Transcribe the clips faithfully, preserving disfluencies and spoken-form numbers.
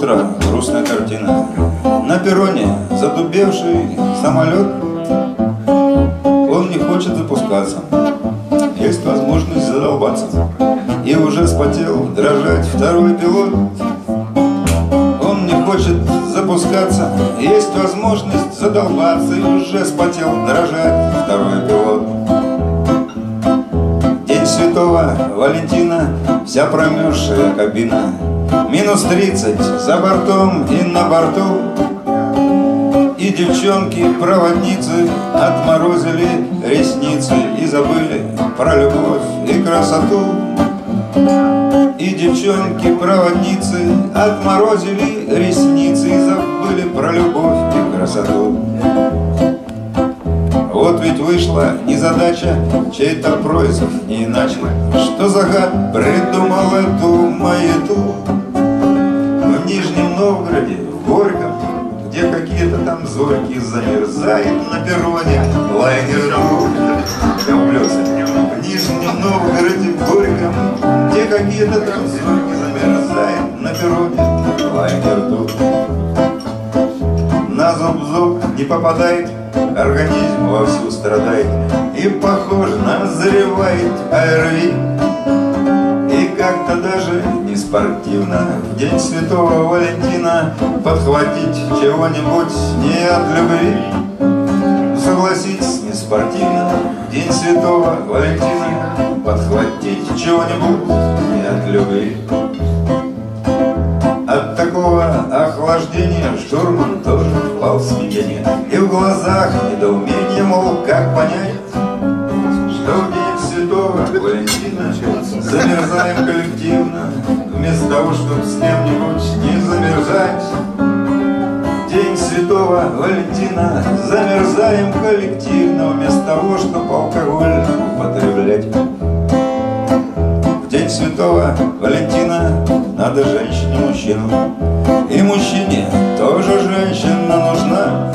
утро, грустная картина. На перроне задубевший самолет, он не хочет запускаться. Есть возможность задолбаться. И уже вспотел дрожать второй пилот. Он не хочет запускаться. Есть возможность задолбаться. И уже вспотел дрожать второй пилот. День святого Валентина, вся промерзшая кабина. Минус тридцать за бортом и на борту. И девчонки-проводницы отморозили ресницы и забыли про любовь и красоту. И девчонки-проводницы отморозили ресницы и забыли про любовь и красоту. Вот ведь вышла незадача, чей-то происход не иначе. Что за гад придумал эту маяту? В Нижнем Новгороде, в Горьком, где какие-то там зорьки, замерзает на перроне лайнер комплексов. В Нижнем Новгороде, в Горьком, где какие-то там зорьки, замерзает на перроне лайнер тут. На зуб-зуб не попадает, организм вовсю страдает. И, похоже, назревает ОРВИ. И как-то даже не спортивно в день святого Валентина подхватить чего-нибудь не от любви. Согласись, не спортивно в день святого Валентина подхватить чего-нибудь не от любви. От такого охлаждения штурман тоже впал в смятение. И в глазах недоумение, мол, как понять, что в день святого Валентина замерзаем коллективно, вместо того, чтобы с кем-нибудь не замерзать. В день святого Валентина замерзаем коллективно, вместо того, чтобы алкоголь употреблять. В день святого Валентина надо женщине-мужчину, и мужчине тоже женщина нужна.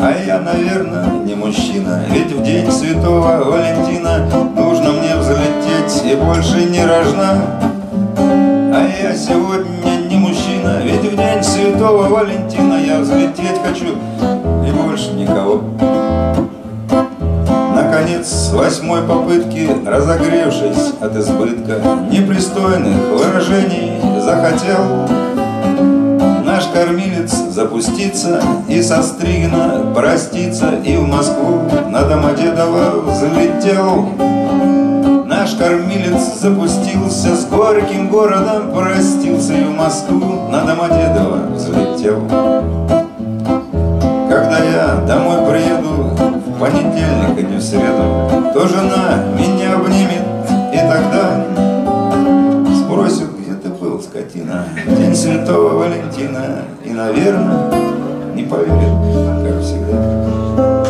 А я, наверное, не мужчина, ведь в день святого Валентина нужно мне взлететь и больше не рожна. А я сегодня не мужчина, ведь в день святого Валентина я взлететь хочу и больше никого. С восьмой попытки, разогревшись от избытка непристойных выражений, захотел наш кормилец запуститься и со Стригина проститься, и в Москву на Домодедово взлетел. Наш кормилец запустился, с горьким городом простился, и в Москву на Домодедово взлетел. Когда я домой приеду в понедельник, а не в среду, то жена меня обнимет и тогда спросит, где ты был, скотина, в день святого Валентина, и, наверное, не поверит, как всегда.